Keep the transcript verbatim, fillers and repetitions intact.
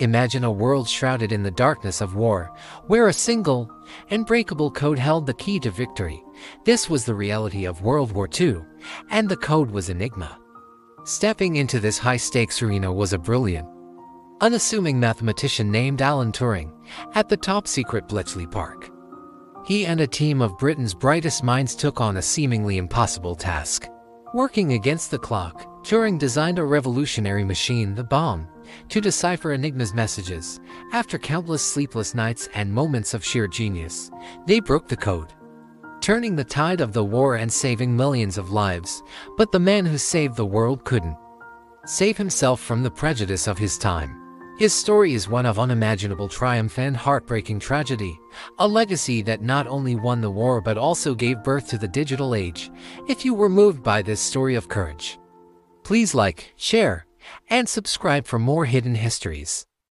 Imagine a world shrouded in the darkness of war, where a single, unbreakable code held the key to victory. This was the reality of World War Two, and the code was Enigma. Stepping into this high-stakes arena was a brilliant, unassuming mathematician named Alan Turing at the top-secret Bletchley Park. He and a team of Britain's brightest minds took on a seemingly impossible task. Working against the clock, Turing designed a revolutionary machine, the bomb, to decipher Enigma's messages. After countless sleepless nights and moments of sheer genius, they broke the code, turning the tide of the war and saving millions of lives. But the man who saved the world couldn't save himself from the prejudice of his time. His story is one of unimaginable triumph and heartbreaking tragedy, a legacy that not only won the war but also gave birth to the digital age. If you were moved by this story of courage, please like, share, and subscribe for more hidden histories.